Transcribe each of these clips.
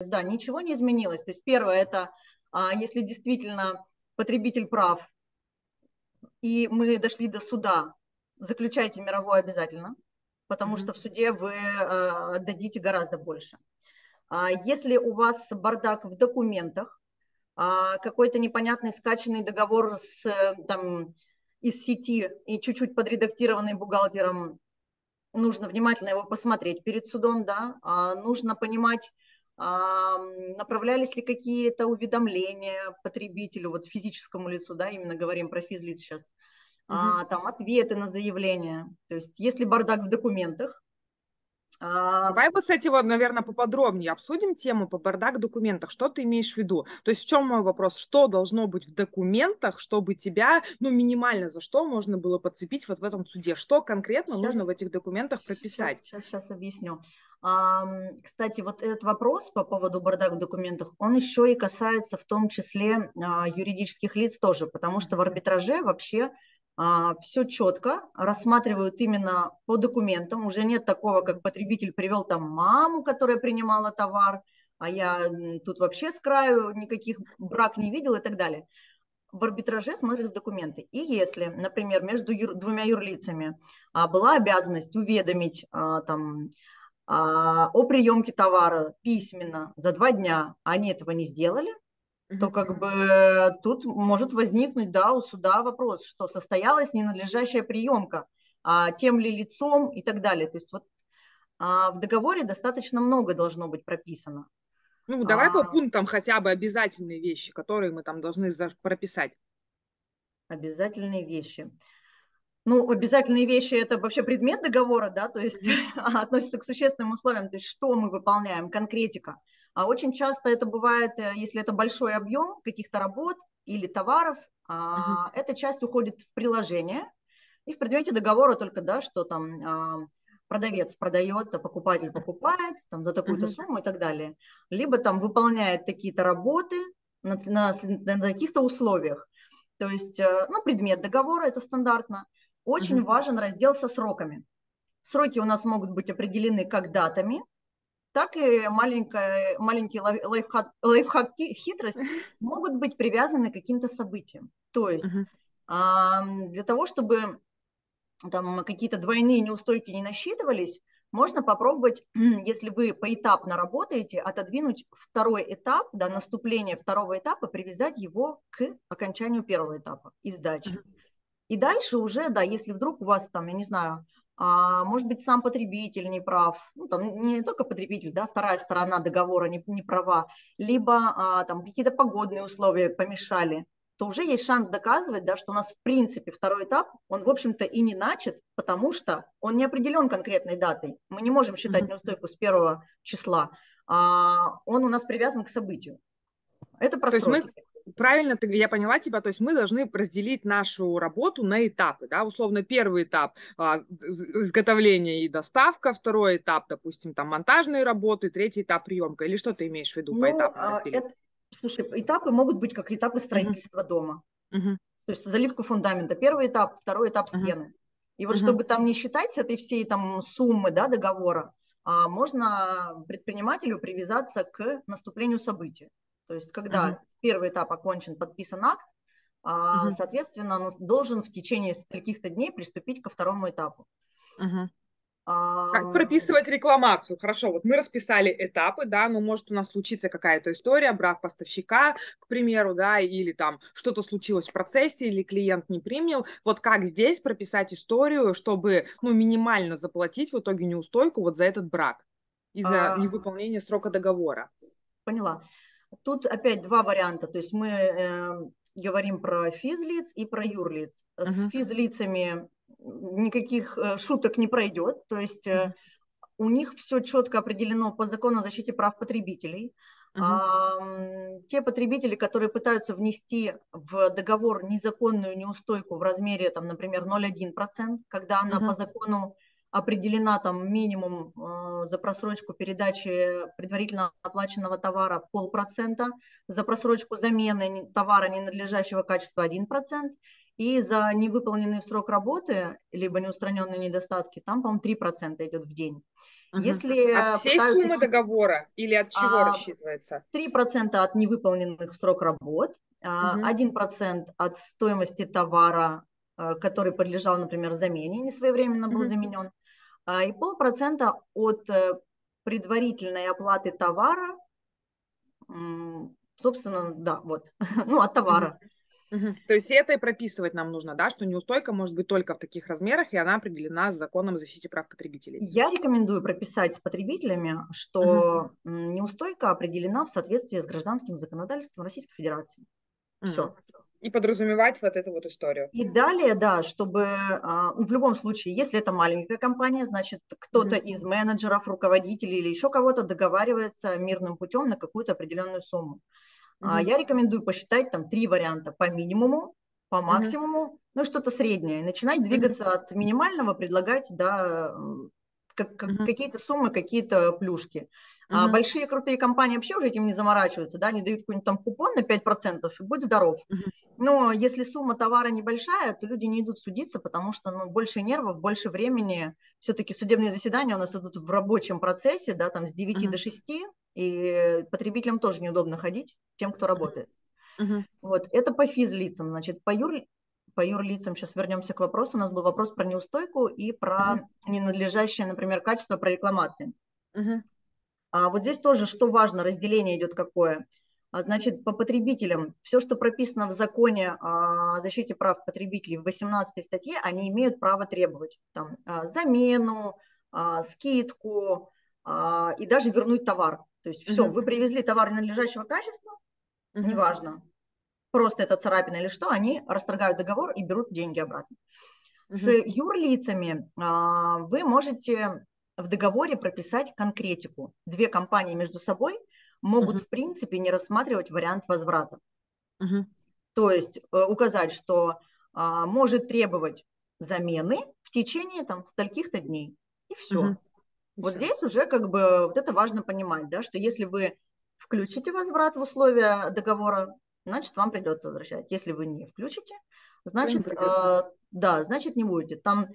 Да, ничего не изменилось. То есть первое, это если действительно потребитель прав, и мы дошли до суда, заключайте мировое обязательно, потому что в суде вы дадите гораздо больше. Если у вас бардак в документах, какой-то непонятный скачанный договор с, там, из сети и чуть-чуть подредактированный бухгалтером, нужно внимательно его посмотреть перед судом, да, нужно понимать, направлялись ли какие-то уведомления потребителю, вот физическому лицу, да, именно говорим про физлиц сейчас, там ответы на заявления, то есть если бардак в документах. Давай мы с этим, наверное, поподробнее обсудим тему по бардак в документах. Что ты имеешь в виду? То есть в чем мой вопрос? Что должно быть в документах, чтобы тебя, ну, минимально за что можно было подцепить вот в этом суде? Что конкретно сейчас нужно в этих документах прописать? Сейчас объясню. Кстати, вот этот вопрос по поводу бардак в документах, он еще и касается в том числе юридических лиц тоже, потому что в арбитраже вообще все четко рассматривают именно по документам. Уже нет такого, как потребитель привел там маму, которая принимала товар, а я тут вообще с краю никаких брак не видел и так далее. В арбитраже смотрят в документы. И если, например, между двумя юрлицами была обязанность уведомить там, о приемке товара письменно за 2 дня, они этого не сделали, то как бы тут может возникнуть, да, у суда вопрос, что состоялась ненадлежащая приемка тем ли лицом и так далее. То есть вот в договоре достаточно много должно быть прописано. Ну, давай по пунктам хотя бы обязательные вещи, которые мы там должны прописать. Обязательные вещи. Ну, обязательные вещи – это вообще предмет договора, да, то есть относится к существенным условиям, то есть что мы выполняем, конкретика. А очень часто это бывает, если это большой объем каких-то работ или товаров, эта часть уходит в приложение, и в предмете договора только, да, что там продавец продает, а покупатель покупает там, за такую-то сумму и так далее, либо там выполняет какие-то работы на каких-то условиях. То есть, ну, предмет договора – это стандартно. Очень важен раздел со сроками. Сроки у нас могут быть определены как датами, так и маленькие лайфхаки, хитрости могут быть привязаны к каким-то событиям. То есть для того, чтобы там какие-то двойные неустойки не насчитывались, можно попробовать, если вы поэтапно работаете, отодвинуть второй этап, да, наступление второго этапа, привязать его к окончанию первого этапа и сдачи. И дальше уже, да, если вдруг у вас там, я не знаю, может быть, сам потребитель не прав, ну, там, не только потребитель, да, вторая сторона договора не права, либо там какие-то погодные условия помешали, то уже есть шанс доказывать, да, что у нас в принципе второй этап, он, в общем-то, и не начат, потому что он не определен конкретной датой. Мы не можем считать неустойку с 1 числа, он у нас привязан к событию. Это про сроки. Правильно, я поняла тебя, то есть мы должны разделить нашу работу на этапы, да, условно первый этап изготовления и доставка, второй этап, допустим, там монтажные работы, третий этап приемка, или что ты имеешь в виду, ну, по этапам разделить? Слушай, этапы могут быть как этапы строительства дома, то есть заливка фундамента, первый этап, второй этап стены, и вот чтобы там не считать с этой всей там суммы, да, договора, можно предпринимателю привязаться к наступлению события. То есть, когда первый этап окончен, подписан акт, соответственно, он должен в течение каких-то дней приступить ко второму этапу. Как прописывать рекламацию? Хорошо, вот мы расписали этапы, да, но может у нас случится какая-то история, брак поставщика, к примеру, да, или там что-то случилось в процессе, или клиент не принял. Вот как здесь прописать историю, чтобы, ну, минимально заплатить в итоге неустойку вот за этот брак из-за невыполнения срока договора? Поняла. Тут опять два варианта, то есть мы говорим про физлиц и про юрлиц. С физлицами никаких шуток не пройдет, то есть у них все четко определено по закону о защите прав потребителей. Те потребители, которые пытаются внести в договор незаконную неустойку в размере, там, например, 0,1%, когда она по закону определена там минимум за просрочку передачи предварительно оплаченного товара 0,5%, за просрочку замены товара ненадлежащего качества 1%, и за невыполненный в срок работы, либо неустраненные недостатки, там, по-моему, 3% идет в день. Если от всей суммы договора или от чего рассчитывается? 3% от невыполненных в срок работ, 1% от стоимости товара, который подлежал, например, замене, не своевременно был заменен, и 0,5% от предварительной оплаты товара, собственно, да, вот, ну, от товара. То есть это и прописывать нам нужно, да, что неустойка может быть только в таких размерах, и она определена законом о защите прав потребителей. Я рекомендую прописать с потребителями, что неустойка определена в соответствии с гражданским законодательством Российской Федерации. Все. И подразумевать вот эту вот историю. И далее, да, чтобы в любом случае, если это маленькая компания, значит, кто-то из менеджеров, руководителей или еще кого-то договаривается мирным путем на какую-то определенную сумму. Я рекомендую посчитать там 3 варианта: по минимуму, по максимуму, ну что-то среднее. И начинать двигаться от минимального, предлагать какие-то суммы, какие-то плюшки. Большие крутые компании вообще уже этим не заморачиваются, да, они дают какой-нибудь там купон на 5%, и будь здоров. Но если сумма товара небольшая, то люди не идут судиться, потому что ну, больше нервов, больше времени. Все-таки судебные заседания у нас идут в рабочем процессе, да, там с 9 до 6, и потребителям тоже неудобно ходить, тем, кто работает. Вот, это по физлицам, значит, по юрлицам сейчас вернемся к вопросу. У нас был вопрос про неустойку и про ненадлежащее, например, качество, про рекламации. Вот здесь тоже, что важно, разделение идет какое. Значит, по потребителям, все, что прописано в законе о защите прав потребителей в 18 статье, они имеют право требовать там, замену, скидку и даже вернуть товар. То есть все, вы привезли товар ненадлежащего качества, неважно, просто это царапина или что, они расторгают договор и берут деньги обратно. С юрлицами вы можете в договоре прописать конкретику. Две компании между собой могут, в принципе, не рассматривать вариант возврата. То есть указать, что может требовать замены в течение там стольких-то дней. И все. Вот здесь уже как бы вот это важно понимать, да, что если вы включите возврат в условия договора, значит, вам придется возвращать. Если вы не включите, значит, да, значит, не будете. Там,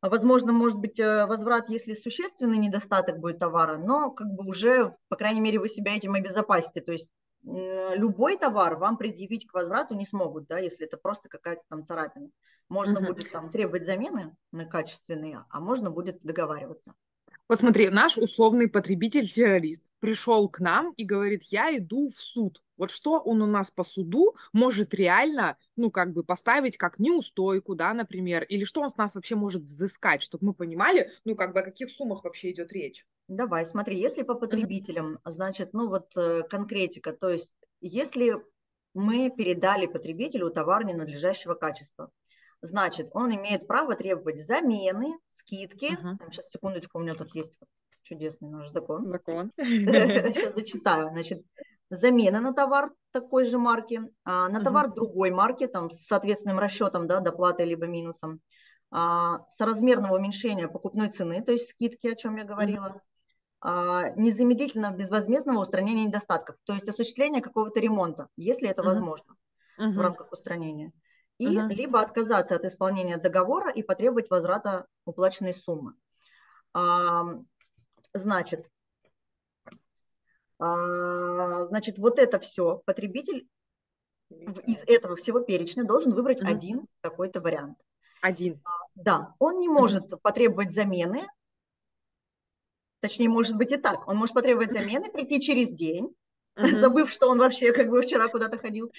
возможно, может быть возврат, если существенный недостаток будет товара, но как бы уже, по крайней мере, вы себя этим обезопасите. То есть любой товар вам предъявить к возврату не смогут, да, если это просто какая-то там царапина. Можно будет там требовать замены на качественные, а можно будет договариваться. Вот смотри, наш условный потребитель-террорист пришел к нам и говорит: я иду в суд. Вот что он у нас по суду может реально, ну, как бы поставить как неустойку, да, например, или что он с нас вообще может взыскать, чтобы мы понимали, ну, как бы о каких суммах вообще идет речь. Давай, смотри, если по потребителям, значит, ну, вот конкретика, то есть если мы передали потребителю товар ненадлежащего качества, значит, он имеет право требовать замены, скидки. Там, сейчас, секундочку, у меня тут есть чудесный наш закон. Сейчас зачитаю. Значит, замена на товар такой же марки, на товар другой марки, там, с соответственным расчетом, да, доплатой либо минусом, соразмерного уменьшения покупной цены, то есть скидки, о чем я говорила, незамедлительно безвозмездного устранения недостатков, то есть осуществление какого-то ремонта, если это возможно в рамках устранения. И либо отказаться от исполнения договора и потребовать возврата уплаченной суммы. Значит, вот это все потребитель из этого всего перечня должен выбрать один какой-то вариант. Один. Да, он не может потребовать замены, точнее, может быть и так, он может потребовать замены, прийти через день, забыв, что он вообще как бы вчера куда-то ходил,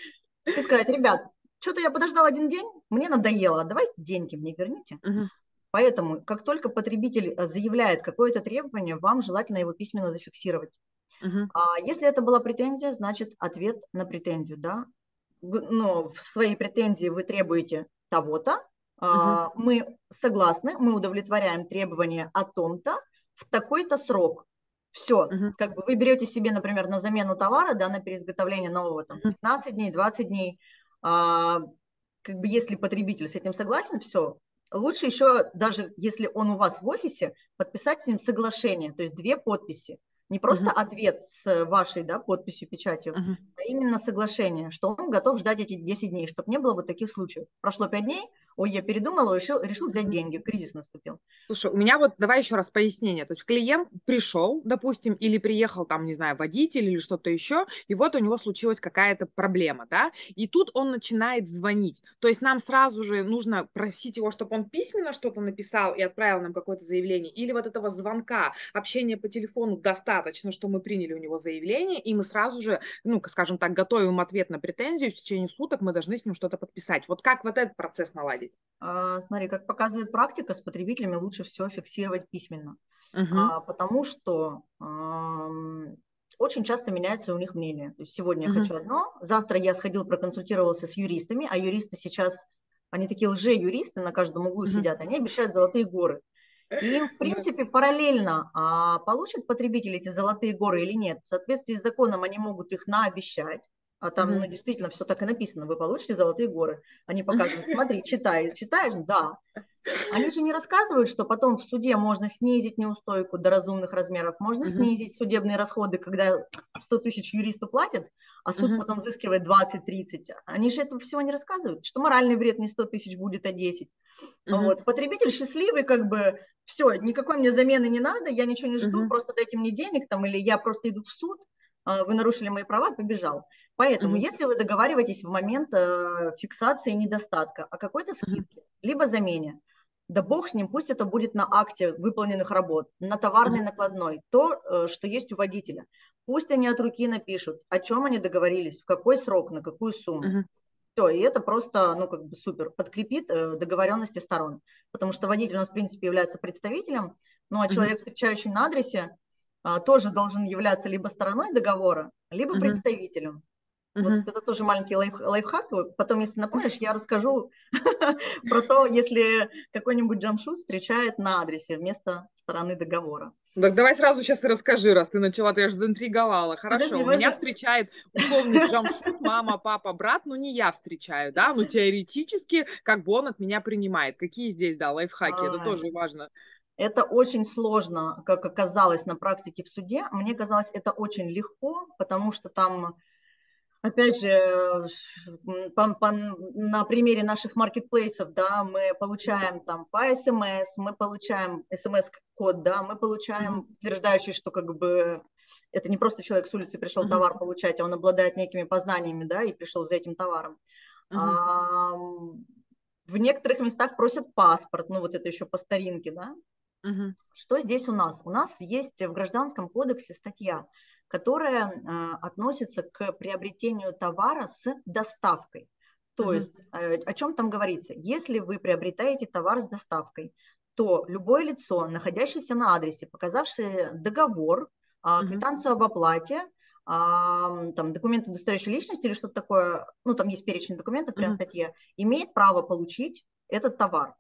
и сказать: ребят, что-то я подождал один день, мне надоело, давайте деньги мне верните. Поэтому, как только потребитель заявляет какое-то требование, вам желательно его письменно зафиксировать. А если это была претензия, значит, ответ на претензию, да. Но в своей претензии вы требуете того-то, мы согласны, мы удовлетворяем требования о том-то в такой-то срок. Все, как бы вы берете себе, например, на замену товара, да, на переизготовление нового там 15 дней, 20 дней. Как бы если потребитель с этим согласен, все. Лучше еще, даже если он у вас в офисе, подписать с ним соглашение, то есть 2 подписи. Не просто ответ с вашей, да, подписью, печатью, а именно соглашение, что он готов ждать эти 10 дней, чтобы не было вот таких случаев. Прошло 5 дней, ой, я передумала, решил взять деньги, кризис наступил. Слушай, у меня вот, давай еще раз пояснение. То есть клиент пришел, допустим, или приехал там, не знаю, водитель или что-то еще, и вот у него случилась какая-то проблема, да, и тут он начинает звонить. То есть нам сразу же нужно просить его, чтобы он письменно что-то написал и отправил нам какое-то заявление, или вот этого звонка, общения по телефону достаточно, что мы приняли у него заявление, и мы сразу же, ну, скажем так, готовим ответ на претензию, в течение суток мы должны с ним что-то подписать. Вот как вот этот процесс наладить? Смотри, как показывает практика, с потребителями лучше все фиксировать письменно, потому что очень часто меняется у них мнение. То есть сегодня я хочу одно, завтра я сходил, проконсультировался с юристами, а юристы сейчас, они такие лже-юристы на каждом углу сидят, они обещают золотые горы. И им, в принципе, параллельно, получат потребители эти золотые горы или нет. В соответствии с законом они могут их наобещать, а там ну, действительно все так и написано, вы получите золотые горы. Они показывают, смотри, читаешь, да. Они же не рассказывают, что потом в суде можно снизить неустойку до разумных размеров, можно снизить судебные расходы, когда 100 тысяч юристу платят, а суд потом взыскивает 20-30. Они же этого всего не рассказывают, что моральный вред не 100 тысяч будет, а 10. Вот. Потребитель счастливый, как бы, все, никакой мне замены не надо, я ничего не жду, просто дайте мне денег там, или я просто иду в суд, вы нарушили мои права, побежал. Поэтому, если вы договариваетесь в момент фиксации недостатка о какой-то скидке, либо замене, да бог с ним, пусть это будет на акте выполненных работ, на товарной накладной, то, что есть у водителя. Пусть они от руки напишут, о чем они договорились, в какой срок, на какую сумму. Все, и это просто, ну, как бы супер, подкрепит договоренности сторон. Потому что водитель у нас, в принципе, является представителем, ну, а человек, встречающий на адресе, тоже должен являться либо стороной договора, либо представителем. Вот это тоже маленький лайфхак. Потом, если напомнишь, я расскажу про то, если какой-нибудь Джамшут встречает на адресе вместо стороны договора. Так давай сразу сейчас и расскажи, раз ты начала, ты аж заинтриговала. Хорошо, подожди, меня встречает условный Джамшут, мама, папа, брат, но не я встречаю, да? Но теоретически как бы он от меня принимает. Какие здесь, да, лайфхаки, это тоже важно. Это очень сложно, как оказалось на практике в суде. Мне казалось, это очень легко, потому что там... Опять же, на примере наших маркетплейсов, да, мы получаем там по СМС, мы получаем СМС-код, да, мы получаем утверждающий, что как бы это не просто человек с улицы пришел товар получать, а он обладает некими познаниями, да, и пришел за этим товаром. В некоторых местах просят паспорт, ну вот это еще по старинке, да. Что здесь у нас? У нас есть в Гражданском кодексе статья, которая относится к приобретению товара с доставкой. То есть, о чем там говорится? Если вы приобретаете товар с доставкой, то любое лицо, находящееся на адресе, показавшее договор, квитанцию об оплате, там, документы удостоверяющей личности или что-то такое, ну, там есть перечень документов прямо в статье, имеет право получить этот товар.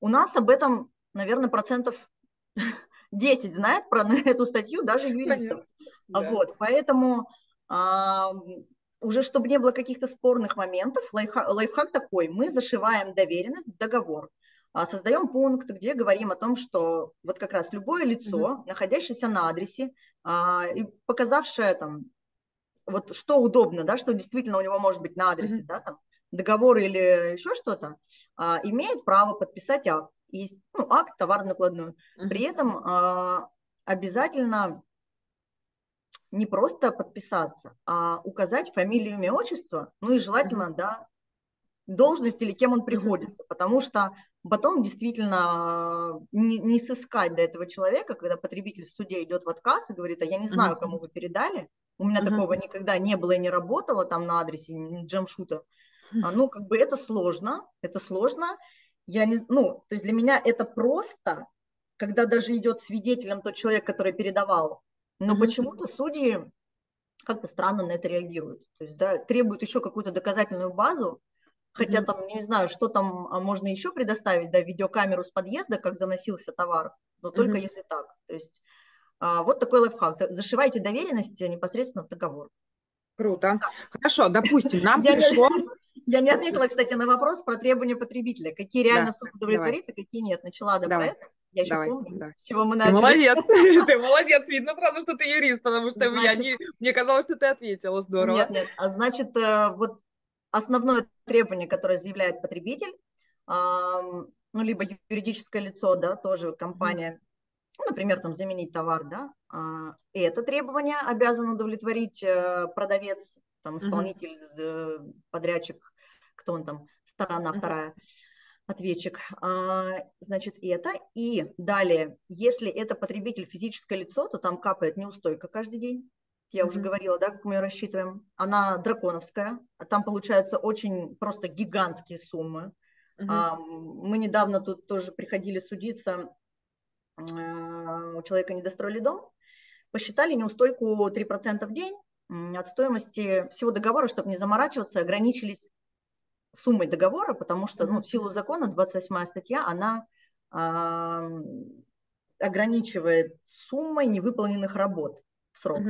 У нас об этом, наверное, 10% знает про эту статью даже юристов. Да. Вот, поэтому уже чтобы не было каких-то спорных моментов, лайфхак такой, мы зашиваем доверенность в договор, создаем пункт, где говорим о том, что вот как раз любое лицо, находящееся на адресе, и показавшее там, вот что удобно, да, что действительно у него может быть на адресе, да, там, договор или еще что-то, имеет право подписать акт, ну, акт товарно-накладной. При этом обязательно... не просто подписаться, а указать фамилию, имя, отчество, ну и желательно, да, должность или кем он приходится, потому что потом действительно не сыскать до этого человека, когда потребитель в суде идет в отказ и говорит, а я не знаю, кому вы передали, у меня такого никогда не было и не работало там на адресе Джамшута, ну, как бы это сложно, ну, то есть для меня это просто, когда даже идет свидетелем тот человек, который передавал, но почему-то судьи как-то странно на это реагируют. То есть, да, требуют еще какую-то доказательную базу, хотя там, не знаю, что там можно еще предоставить, да, видеокамеру с подъезда, как заносился товар, но только если так. То есть вот такой лайфхак. Зашивайте доверенность непосредственно в договор. Круто. Так. Хорошо, допустим, нам пришло... Я не ответила, кстати, на вопрос про требования потребителя. Какие реально суд удовлетворит, а какие нет. Начала про это. Я еще помню, с чего мы начали. Ты молодец, видно сразу, что ты юрист, потому что мне казалось, что ты ответила здорово. Нет, а значит, вот основное требование, которое заявляет потребитель, ну, либо юридическое лицо, да, тоже компания, ну, например, там, заменить товар, да, и это требование обязан удовлетворить продавец, там, исполнитель, подрядчик, кто он там, сторона вторая, ответчик, значит, это, и далее, если это потребитель физическое лицо, то там капает неустойка каждый день, я уже говорила, да, как мы ее рассчитываем, она драконовская, там получаются очень просто гигантские суммы, мы недавно тут тоже приходили судиться, у человека не достроили дом, посчитали неустойку 3% в день от стоимости всего договора, чтобы не заморачиваться, ограничились суммой договора, потому что, ну, в силу закона 28 статья, она ограничивает суммой невыполненных работ в срок.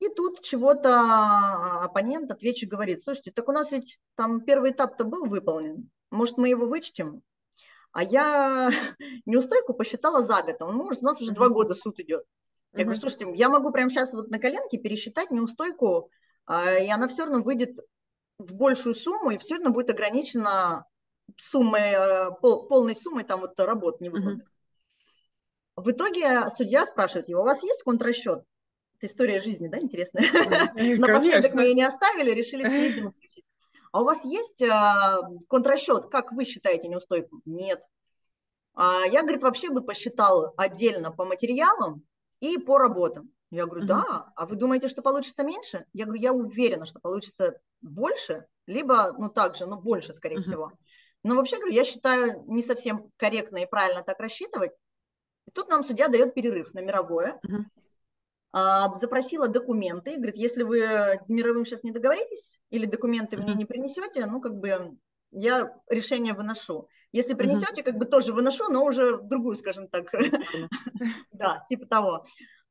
И тут чего-то оппонент, ответчик говорит, слушайте, так у нас ведь там первый этап-то был выполнен, может, мы его вычтем? А я неустойку посчитала за год, у нас уже 2 года суд идет. Я говорю, слушайте, я могу прямо сейчас вот на коленке пересчитать неустойку, и она все равно выйдет в большую сумму, и все равно будет ограничена суммой, полной суммой там вот работ невыполненных. В итоге судья спрашивает его, у вас есть контрасчет? Это история жизни, да, интересная? Напоследок мы ее не оставили, решили все включить. А у вас есть контрасчет, как вы считаете неустойку? Нет. Я, говорит, вообще бы посчитал отдельно по материалам и по работам. Я говорю, да, а вы думаете, что получится меньше? Я говорю, я уверена, что получится больше, либо, ну, так же, но больше, скорее всего. Но вообще, говорю, я считаю, не совсем корректно и правильно так рассчитывать. И тут нам судья дает перерыв на мировое. Запросила документы, говорит, если вы мировым сейчас не договоритесь или документы мне не принесете, ну, как бы я решение выношу. Если принесете, как бы тоже выношу, но уже другую, скажем так, да, типа того.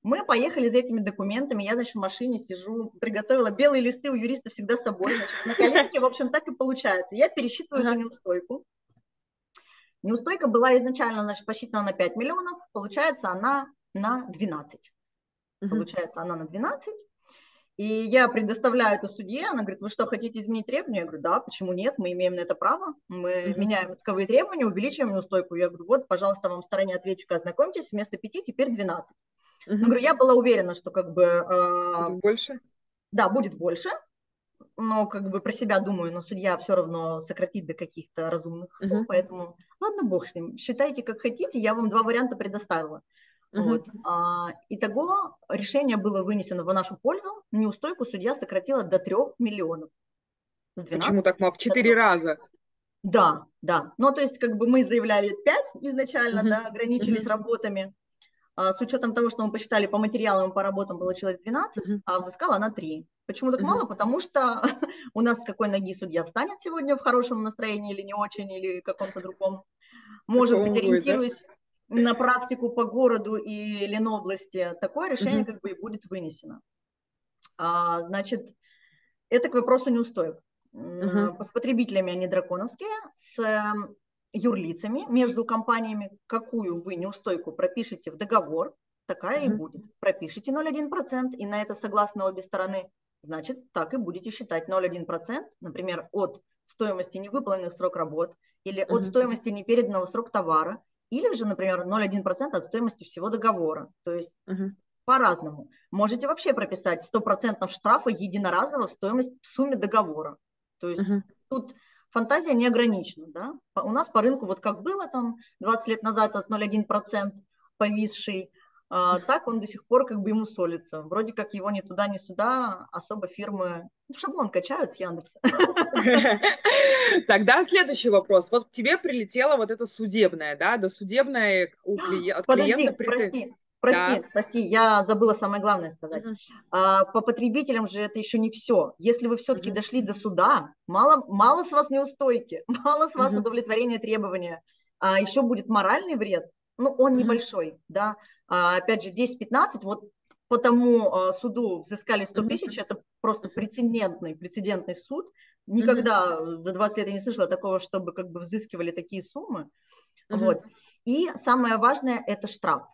Мы поехали за этими документами, я, значит, в машине сижу, приготовила белые листы у юриста всегда с собой, значит, на коленке, в общем, так и получается. Я пересчитываю эту неустойку. Неустойка была изначально, значит, посчитана на 5 миллионов, получается она на 12. Получается, она на 12, и я предоставляю это судье, она говорит, вы что, хотите изменить требования? Я говорю, да, почему нет, мы имеем на это право, мы меняем исковые требования, увеличиваем неустойку. Я говорю, вот, пожалуйста, вам в стороне ответчика ознакомьтесь, вместо 5 теперь 12. Я говорю, я была уверена, что как бы… будет больше? Да, будет больше, но как бы про себя думаю, но судья все равно сократит до каких-то разумных сумм, поэтому ладно, бог с ним, считайте, как хотите, я вам 2 варианта предоставила. Вот. Итого решение было вынесено в нашу пользу, неустойку судья сократила до 3 миллионов. Почему так мало? В 4 раза? Да, да. Ну, то есть, как бы мы заявляли 5 изначально, да, ограничились работами. С учетом того, что мы посчитали по материалам и по работам, получилось 12, а взыскала она 3. Почему так мало? Потому что у нас с какой ноги судья встанет сегодня в хорошем настроении или не очень, или каком-то другом. Может быть, ориентируясь на практику по городу и Ленобласти, такое решение как бы и будет вынесено. Значит, это к вопросу неустоек. С потребителями они драконовские, с юрлицами, между компаниями, какую вы неустойку пропишете в договор, такая и будет. Пропишите 0,1%, и на это согласны обе стороны, значит, так и будете считать 0,1%, например, от стоимости невыполненных срок работ или от стоимости непереданного срока товара, или же, например, 0,1% от стоимости всего договора. То есть по-разному. Можете вообще прописать 100% штрафа единоразово в стоимость в сумме договора. То есть тут фантазия не ограничена. Да? У нас по рынку вот как было там 20 лет назад от 0,1% повисший, так он до сих пор как бы ему солится. Вроде как его ни туда, ни сюда особо фирмы в шаблон качают с Яндекса. Тогда следующий вопрос. Вот к тебе прилетела вот эта судебная, да, досудебная у клиента. Подожди, прости, я забыла самое главное сказать. По потребителям же это еще не все. Если вы все-таки дошли до суда, мало с вас неустойки, мало с вас удовлетворения требования, а еще будет моральный вред. Ну, он небольшой, да, опять же, 10-15, вот по тому суду взыскали 100 тысяч, это просто прецедентный суд, никогда за 20 лет я не слышала такого, чтобы как бы взыскивали такие суммы, вот, и самое важное, это штраф,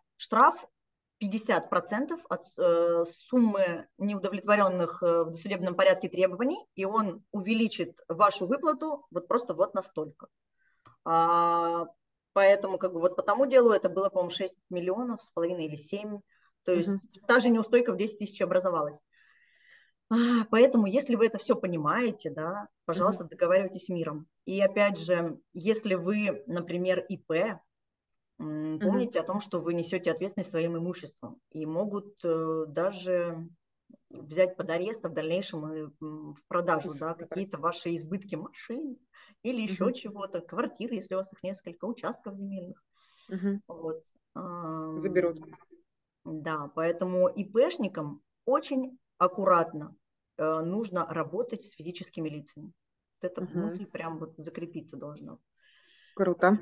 50% от суммы неудовлетворенных в досудебном порядке требований, и он увеличит вашу выплату вот просто вот настолько. Поэтому как бы вот по тому делу это было, по-моему, 6 миллионов с половиной или 7. То есть та же неустойка в 10 тысяч образовалась. Поэтому, если вы это все понимаете, да, пожалуйста, договаривайтесь с миром. И опять же, если вы, например, ИП, помните о том, что вы несете ответственность своим имуществом и могут даже взять под арест, а в дальнейшем и в продажу, да, какие-то ваши избытки машин или еще чего-то, квартиры, если у вас их несколько, участков земельных. Вот. Заберут. Да, поэтому ИПшникам очень аккуратно нужно работать с физическими лицами. Вот эта мысль прям вот закрепиться должна. Круто.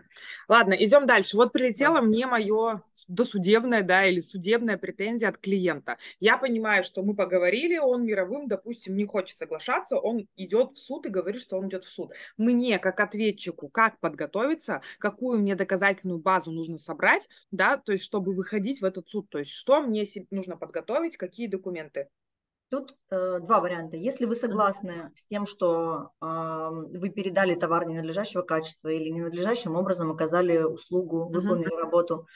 Ладно, идем дальше. Вот прилетело мне мое досудебное, да, или судебная претензия от клиента. Я понимаю, что мы поговорили, он мировым, допустим, не хочет соглашаться, он идет в суд и говорит, что он идет в суд. Мне, как ответчику, как подготовиться, какую мне доказательную базу нужно собрать, да, то есть, чтобы выходить в этот суд, то есть, что мне нужно подготовить, какие документы. Тут два варианта. Если вы согласны с тем, что вы передали товар ненадлежащего качества или ненадлежащим образом оказали услугу, выполнили работу,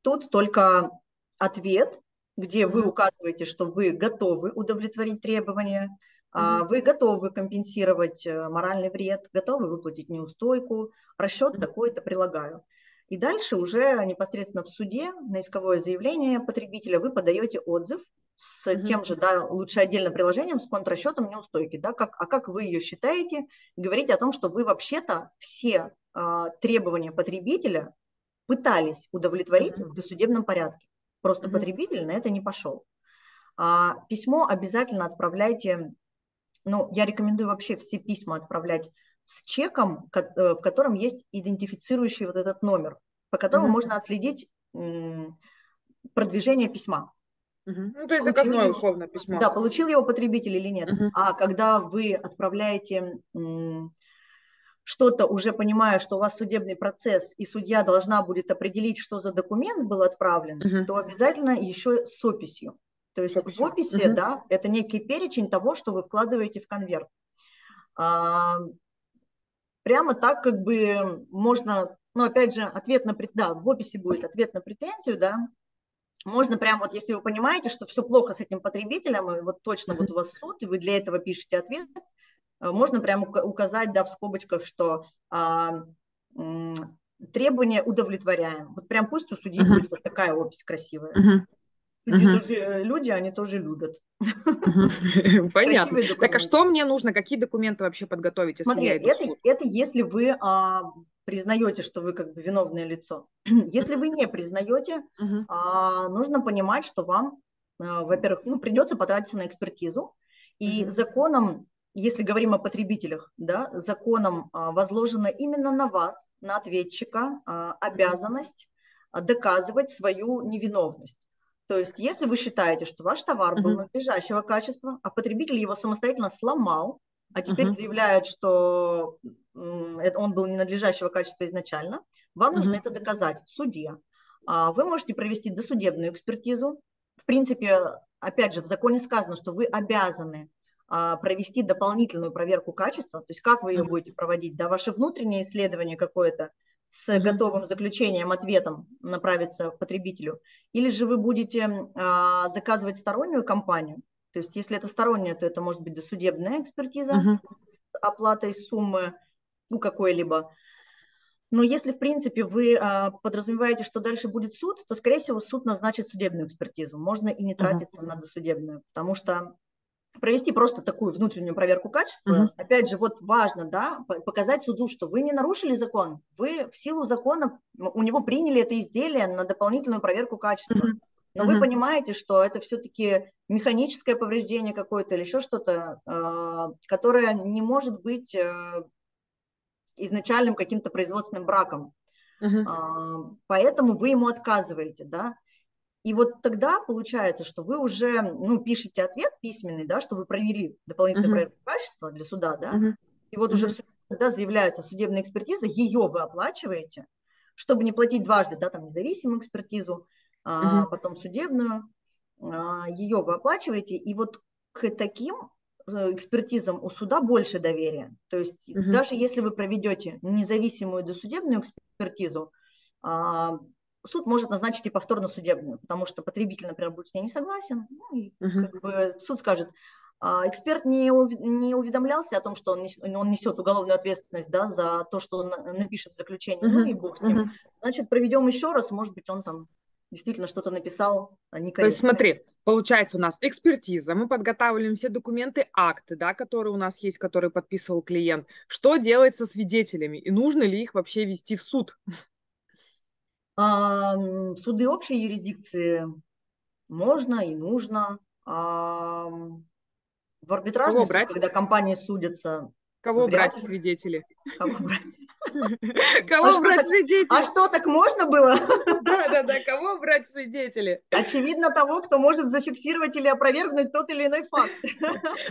тут только ответ, где вы указываете, что вы готовы удовлетворить требования, вы готовы компенсировать моральный вред, готовы выплатить неустойку, расчет такой-то прилагаю. И дальше уже непосредственно в суде на исковое заявление потребителя вы подаете отзыв с тем же, да, лучше отдельным приложением, с контрасчетом неустойки, да, как, а как вы ее считаете, говорите о том, что вы вообще-то все требования потребителя пытались удовлетворить в досудебном порядке, просто потребитель на это не пошел. Письмо обязательно отправляйте, ну, я рекомендую вообще все письма отправлять с чеком, в котором есть идентифицирующий вот этот номер, по которому можно отследить продвижение письма. Ну, то есть заказное, условно, письмо. Да, получил его потребитель или нет. А когда вы отправляете что-то, уже понимая, что у вас судебный процесс, и судья должна будет определить, что за документ был отправлен, то обязательно еще с описью. То есть в описи, да, это некий перечень того, что вы вкладываете в конверт. Прямо так как бы можно, ну, опять же, ответ на претензию, да, в описи будет ответ на претензию, да, можно прям вот, если вы понимаете, что все плохо с этим потребителем, и вот точно вот у вас суд, и вы для этого пишете ответ, можно прям указать, да, в скобочках, что требования удовлетворяем. Вот прям пусть у судьи будет вот такая опись красивая. Люди, они тоже любят. Понятно. Так, а что мне нужно? Какие документы вообще подготовить? Если смотри, это если вы признаете, что вы как бы виновное лицо. Если вы не признаете, нужно понимать, что вам, во-первых, ну, придется потратиться на экспертизу. И законом, если говорим о потребителях, да, законом возложена именно на вас, на ответчика, обязанность доказывать свою невиновность. То есть, если вы считаете, что ваш товар был надлежащего качества, а потребитель его самостоятельно сломал, а теперь заявляет, что он был ненадлежащего качества изначально, вам нужно это доказать в суде. Вы можете провести досудебную экспертизу. В принципе, опять же, в законе сказано, что вы обязаны провести дополнительную проверку качества, то есть как вы ее будете проводить, да, ваше внутреннее исследование какое-то, с готовым заключением, ответом направиться к потребителю, или же вы будете заказывать стороннюю компанию, то есть если это сторонняя, то это может быть досудебная экспертиза с оплатой суммы, ну, какой-либо. Но если, в принципе, вы подразумеваете, что дальше будет суд, то, скорее всего, суд назначит судебную экспертизу, можно и не тратиться на досудебную, потому что провести просто такую внутреннюю проверку качества. Опять же, вот важно, да, показать суду, что вы не нарушили закон, вы в силу закона, у него приняли это изделие на дополнительную проверку качества. Но вы понимаете, что это все-таки механическое повреждение какое-то или еще что-то, которое не может быть изначальным каким-то производственным браком. Поэтому вы ему отказываете, да. И вот тогда получается, что вы уже, ну, пишете ответ письменный, да, что вы провели дополнительную проверку качества для суда, да, и вот уже когда заявляется судебная экспертиза, ее вы оплачиваете, чтобы не платить дважды, да, там независимую экспертизу, потом судебную, ее вы оплачиваете, и вот к таким экспертизам у суда больше доверия. То есть даже если вы проведете независимую досудебную экспертизу, суд может назначить и повторно судебную, потому что потребитель, например, будет с ней не согласен, ну, и как бы суд скажет, эксперт не уведомлялся о том, что он несет уголовную ответственность, да, за то, что он напишет в заключении, ну и бог с ним. Значит, проведем еще раз, может быть, он там действительно что-то написал некорректно. То есть смотри, получается у нас экспертиза, мы подготавливаем все документы, акты, да, которые у нас есть, которые подписывал клиент. Что делать со свидетелями и нужно ли их вообще вести в суд? Суды общей юрисдикции можно и нужно. В арбитражном суде, когда компании судятся... Кого брать свидетели? Кого брать свидетели? А что, так можно было? Да, кого брать свидетели? Очевидно, того, кто может зафиксировать или опровергнуть тот или иной факт.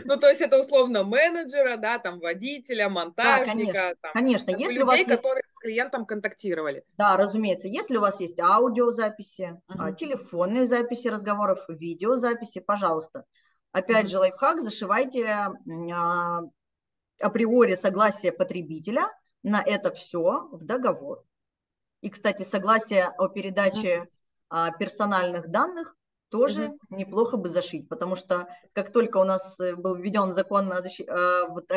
Ну, то есть это условно менеджера, да, там, водителя, монтажника. Да, конечно. Людей, которые с клиентом контактировали. Да, разумеется. Если у вас есть аудиозаписи, телефонные записи разговоров, видеозаписи, пожалуйста. Опять же, лайфхак, зашивайте априори согласие потребителя на это все в договор. И, кстати, согласие о передаче персональных данных тоже неплохо бы зашить, потому что как только у нас был введен закон о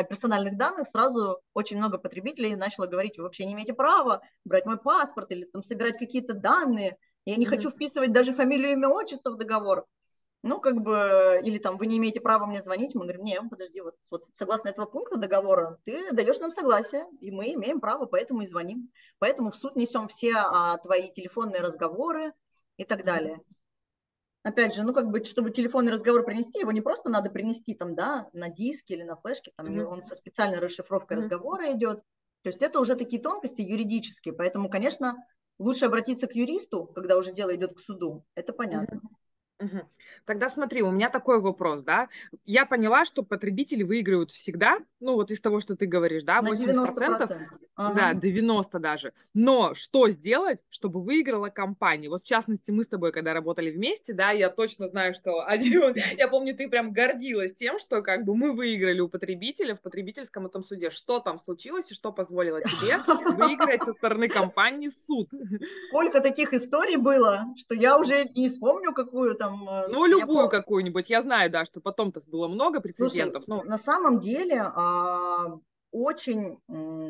персональных данных, сразу очень много потребителей начало говорить, вы вообще не имеете права брать мой паспорт или там собирать какие-то данные, я не хочу вписывать даже фамилию, имя, отчество в договор. Ну, как бы, или там, вы не имеете права мне звонить, мы говорим, не, подожди, вот согласно этого пункта договора, ты даешь нам согласие, и мы имеем право, поэтому и звоним. Поэтому в суд несем все твои телефонные разговоры и так далее. Опять же, ну, как бы, чтобы телефонный разговор принести, его не просто надо принести там, да, на диске или на флешке, там, он со специальной расшифровкой разговора идет. То есть это уже такие тонкости юридические, поэтому, конечно, лучше обратиться к юристу, когда уже дело идет к суду, это понятно. Тогда смотри, у меня такой вопрос, да, я поняла, что потребители выигрывают всегда, ну вот из того, что ты говоришь, да, 80%, да, 90 даже, но что сделать, чтобы выиграла компания? Вот в частности, мы с тобой, когда работали вместе, да, я точно знаю, что я помню, ты прям гордилась тем, что как бы мы выиграли у потребителя в потребительском этом суде, что там случилось и что позволило тебе выиграть со стороны компании суд. Сколько таких историй было, что я уже не вспомню какую там. Ну, любую какую-нибудь. Я знаю, да, что потом-то было много прецедентов. Слушай, но... На самом деле очень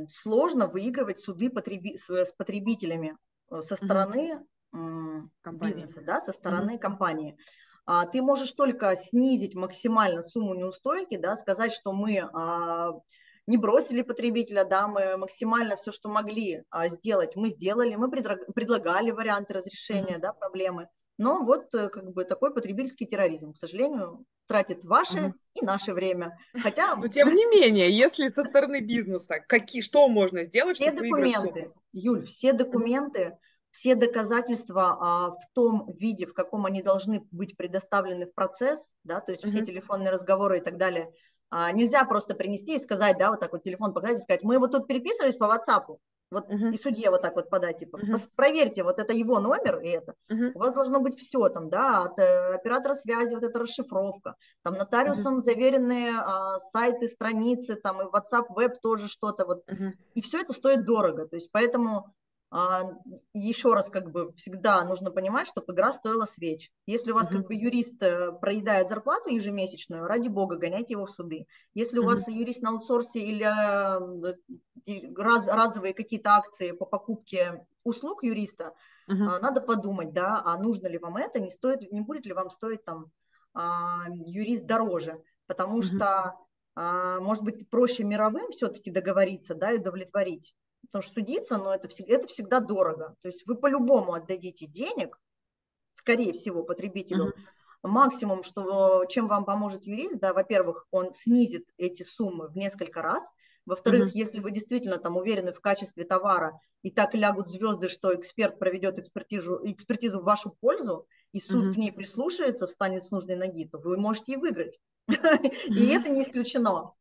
сложно выигрывать суды с потребителями со стороны бизнеса, да, со стороны компании. Ты можешь только снизить максимально сумму неустойки, да, сказать, что мы не бросили потребителя, да, мы максимально все, что могли сделать, мы сделали, мы предлагали варианты разрешения да, проблемы. Но вот как бы такой потребительский терроризм, к сожалению, тратит ваше и наше время. Хотя... Но тем не менее, если со стороны бизнеса, что можно сделать, чтобы выиграть суд? Юль, все документы, все доказательства в том виде, в каком они должны быть предоставлены в процесс, да, то есть все телефонные разговоры и так далее, нельзя просто принести и сказать, да, вот так вот телефон показать и сказать, мы вот тут переписывались по WhatsApp. Вот и судье вот так вот подать, типа, проверьте, вот это его номер и это. У вас должно быть все там, да, от оператора связи, вот эта расшифровка, там нотариусом заверенные сайты, страницы, там и WhatsApp, веб тоже что-то, вот. И все это стоит дорого, то есть поэтому еще раз как бы всегда нужно понимать, чтобы игра стоила свеч. Если у вас как бы юрист проедает зарплату ежемесячную, ради бога, гоняйте его в суды. Если у вас юрист на аутсорсе или разовые какие-то акции по покупке услуг юриста, надо подумать, да, а нужно ли вам это, не будет ли вам стоить там юрист дороже, потому что, может быть, проще мировым все-таки договориться, да, и удовлетворить. Потому что судиться, но это всегда дорого. То есть вы по-любому отдадите денег, скорее всего, потребителю. Максимум, чем вам поможет юрист, да, во-первых, он снизит эти суммы в несколько раз. Во-вторых, если вы действительно там уверены в качестве товара, и так лягут звезды, что эксперт проведет экспертизу в вашу пользу, и суд к ней прислушается, встанет с нужной ноги, то вы можете и выиграть. И это не исключено.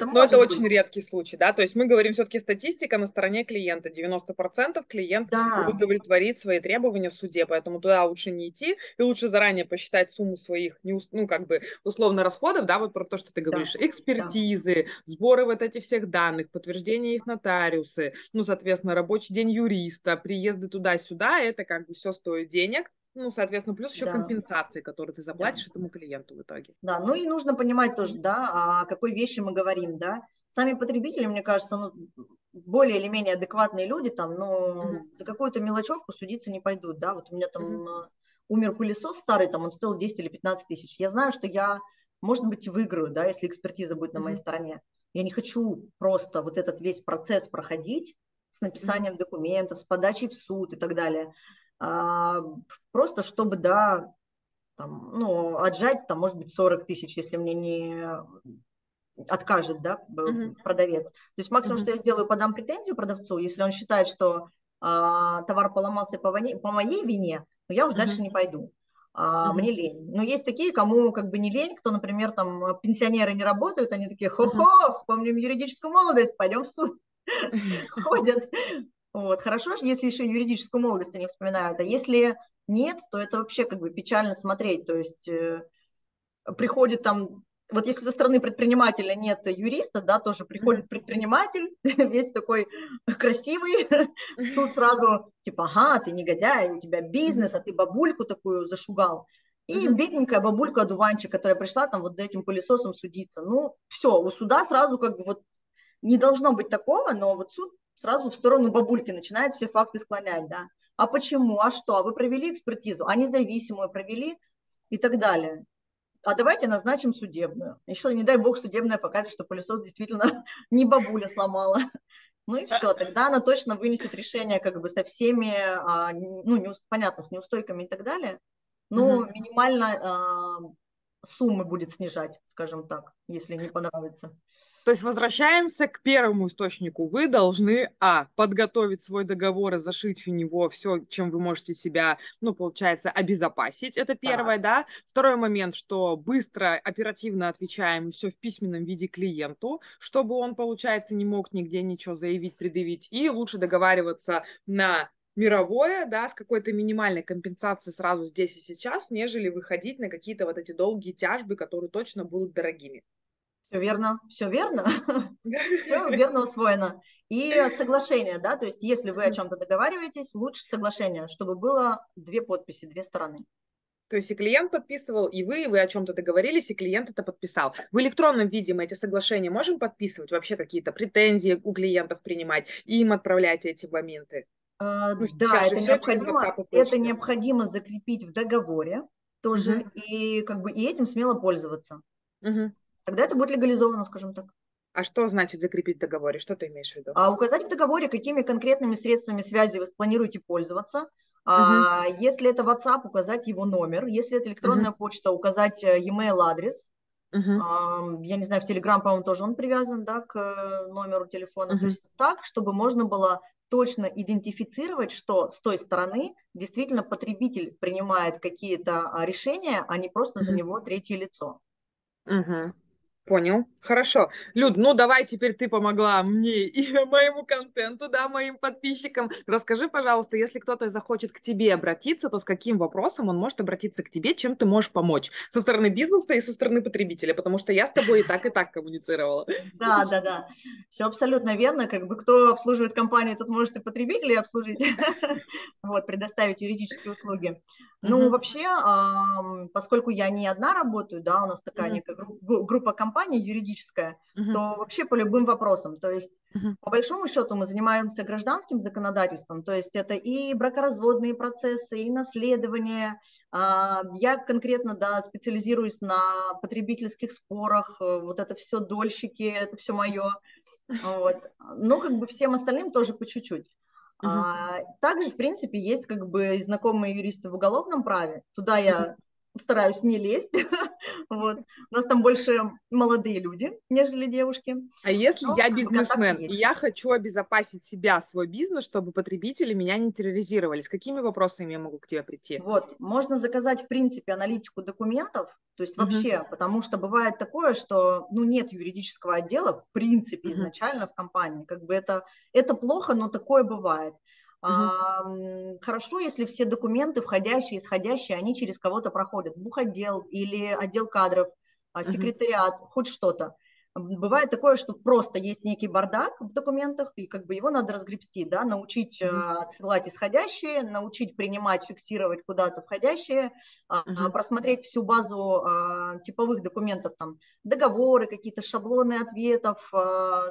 Но это очень редкий случай, да, то есть мы говорим все-таки статистика на стороне клиента, 90% клиент удовлетворит свои требования в суде, поэтому туда лучше не идти и лучше заранее посчитать сумму своих, ну, как бы, условно, расходов, да, вот про то, что ты говоришь, экспертизы, сборы вот этих всех данных, подтверждение их нотариусы, ну, соответственно, рабочий день юриста, приезды туда-сюда, это как бы все стоит денег. Ну, соответственно, плюс еще компенсации, которые ты заплатишь этому клиенту в итоге. Да, ну и нужно понимать тоже, да, о какой вещи мы говорим, да. Сами потребители, мне кажется, ну, более или менее адекватные люди там, но за какую-то мелочевку судиться не пойдут, да. Вот у меня там умер пылесос старый, там он стоил 10 или 15 тысяч. Я знаю, что я, может быть, выиграю, да, если экспертиза будет на моей стороне. Я не хочу просто вот этот весь процесс проходить с написанием документов, с подачей в суд и так далее. Просто чтобы, да, там, ну, отжать, там, может быть, 40 тысяч, если мне не откажет, да, продавец. То есть максимум, что я сделаю, подам претензию продавцу, если он считает, что товар поломался по моей вине, но я уже дальше не пойду. Мне лень. Но есть такие, кому как бы не лень, кто, например, там, пенсионеры не работают, они такие, хо-хо, вспомним юридическую молодость, пойдем в суд. Ходят. Вот, хорошо, если еще юридическую молодость они вспоминают, а если нет, то это вообще как бы печально смотреть, то есть приходит там, вот если со стороны предпринимателя нет юриста, да, тоже приходит предприниматель, весь такой красивый, суд сразу типа, ага, ты негодяй, у тебя бизнес, а ты бабульку такую зашугал, и бедненькая бабулька-одуванчик, которая пришла там вот за этим пылесосом судиться, ну, все, у суда сразу как бы вот не должно быть такого, но вот суд сразу в сторону бабульки начинает все факты склонять, да. А почему, а что, а вы провели экспертизу, а независимую провели и так далее. А давайте назначим судебную. Еще, не дай бог, судебная покажет, что пылесос действительно не бабуля сломала. Ну и все, тогда она точно вынесет решение как бы со всеми, ну, понятно, с неустойками и так далее, но минимально суммы будет снижать, скажем так, если не понравится. То есть возвращаемся к первому источнику. Вы должны, подготовить свой договор и зашить в него все, чем вы можете себя, ну, получается, обезопасить. Это первое, да. Второй момент, что быстро, оперативно отвечаем все в письменном виде клиенту, чтобы он, получается, не мог нигде ничего заявить, предъявить. И лучше договариваться на мировое, да, с какой-то минимальной компенсацией сразу здесь и сейчас, нежели выходить на какие-то вот эти долгие тяжбы, которые точно будут дорогими. Все верно, все верно усвоено. И соглашение, да, то есть если вы о чем-то договариваетесь, лучше соглашение, чтобы было две подписи, две стороны. То есть и клиент подписывал, и вы о чем-то договорились, и клиент это подписал. В электронном виде мы эти соглашения можем подписывать, вообще какие-то претензии у клиентов принимать, и им отправлять эти моменты? Да, это необходимо закрепить в договоре тоже, и как бы и этим смело пользоваться. Тогда это будет легализовано, скажем так. А что значит закрепить в договоре? Что ты имеешь в виду? Указать в договоре, какими конкретными средствами связи вы планируете пользоваться. Если это WhatsApp, указать его номер. Если это электронная почта, указать e-mail адрес. Я не знаю, в Telegram, по-моему, тоже он привязан, да, к номеру телефона. То есть так, чтобы можно было точно идентифицировать, что с той стороны действительно потребитель принимает какие-то решения, а не просто за него третье лицо. Понял. Хорошо. Люд, ну давай теперь ты помогла мне и моему контенту, да, моим подписчикам. Расскажи, пожалуйста, если кто-то захочет к тебе обратиться, то с каким вопросом он может обратиться к тебе, чем ты можешь помочь? Со стороны бизнеса и со стороны потребителя, потому что я с тобой и так коммуницировала. Да. Все абсолютно верно. Как бы кто обслуживает компанию, тот может и потребителей обслужить, вот, предоставить юридические услуги. Ну, вообще, поскольку я не одна работаю, да, у нас такая некая группа компаний, юридическая, то вообще по любым вопросам. То есть, по большому счету, мы занимаемся гражданским законодательством, то есть это и бракоразводные процессы, и наследование. Я конкретно, да, специализируюсь на потребительских спорах, вот это все дольщики, это все мое. Вот. Но как бы всем остальным тоже по чуть-чуть. Также, в принципе, есть как бы знакомые юристы в уголовном праве. Туда я стараюсь не лезть. Вот. У нас там больше молодые люди, нежели девушки. А если я бизнесмен, и я хочу обезопасить себя, свой бизнес, чтобы потребители меня не терроризировали, с какими вопросами я могу к тебе прийти? Вот, можно заказать, в принципе, аналитику документов, то есть вообще, потому что бывает такое, что ну, нет юридического отдела, в принципе, изначально в компании. Как бы это плохо, но такое бывает. Хорошо, если все документы, входящие, исходящие, они через кого-то проходят. Бухотдел или отдел кадров, секретариат, хоть что-то. Бывает такое, что просто есть некий бардак в документах, и как бы его надо разгребсти, да, научить отсылать исходящие, научить принимать, фиксировать куда-то входящие, просмотреть всю базу типовых документов, там, договоры, какие-то шаблоны ответов,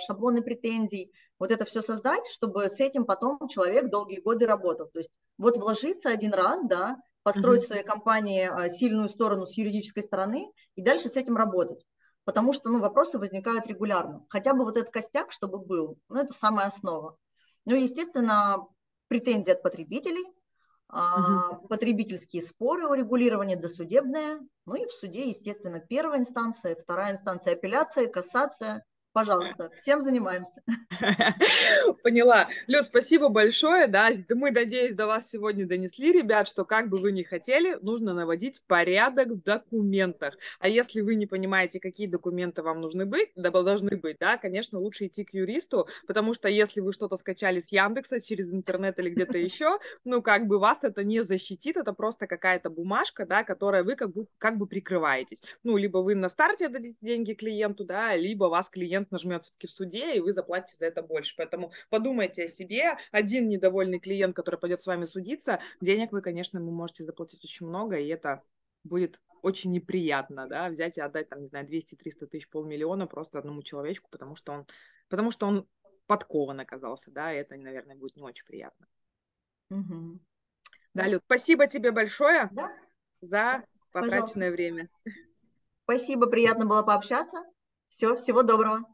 шаблоны претензий. Вот это все создать, чтобы с этим потом человек долгие годы работал. То есть вот вложиться один раз, да, построить в своей компании сильную сторону с юридической стороны и дальше с этим работать. Потому что ну, вопросы возникают регулярно. Хотя бы вот этот костяк, чтобы был, ну, это самая основа. Ну и, естественно, претензии от потребителей, потребительские споры о регулировании, досудебное. Ну и в суде, естественно, первая инстанция, вторая инстанция апелляции, кассация. Пожалуйста, всем занимаемся. Поняла. Люд, спасибо большое. Да. Мы, надеюсь, до вас сегодня донесли, ребят, что как бы вы ни хотели, нужно наводить порядок в документах. А если вы не понимаете, какие документы вам нужны быть, должны быть, да, конечно, лучше идти к юристу, потому что если вы что-то скачали с Яндекса, через интернет или где-то еще, ну, как бы вас это не защитит, это просто какая-то бумажка, да, которой вы как бы прикрываетесь. Ну, либо вы на старте дадите деньги клиенту, да, либо вас клиент нажмет все-таки в суде, и вы заплатите за это больше. Поэтому подумайте о себе. Один недовольный клиент, который пойдет с вами судиться, денег вы, конечно, ему можете заплатить очень много, и это будет очень неприятно, да, взять и отдать, там, не знаю, 200-300 тысяч, полмиллиона просто одному человечку, потому что он подкован оказался, да, и это, наверное, будет не очень приятно. Да, Люд, спасибо тебе большое за потраченное время. Спасибо, приятно было пообщаться. Всего доброго.